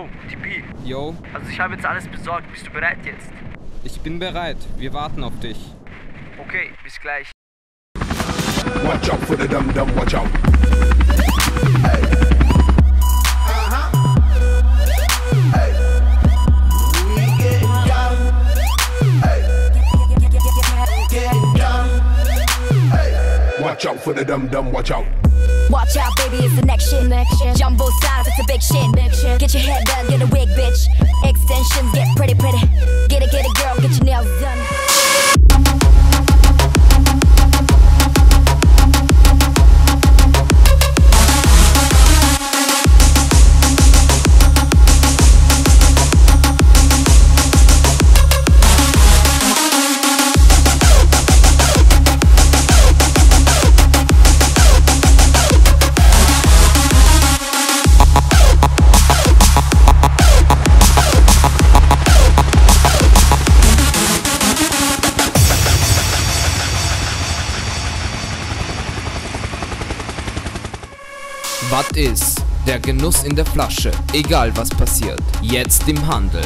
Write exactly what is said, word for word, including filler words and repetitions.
Yo, T P. Yo. Also ich habe jetzt alles besorgt. Bist du bereit jetzt? Ich bin bereit. Wir warten auf dich. Okay, bis gleich. Watch out for the dumb dumb, watch out. Hey. Aha. Hey. We get down. Hey. Get down. Hey. Watch out for the dumb dumb, watch out. Watch out, baby, it's the next shit. Next shit. Jumbo size, it's a big shit. Big shit. Get your head done, get a wig, bitch. Extensions, get pretty, pretty. Get it, get it, girl, get your nails done. Was ist der Genuss in der Flasche? Egal was passiert, jetzt im Handel.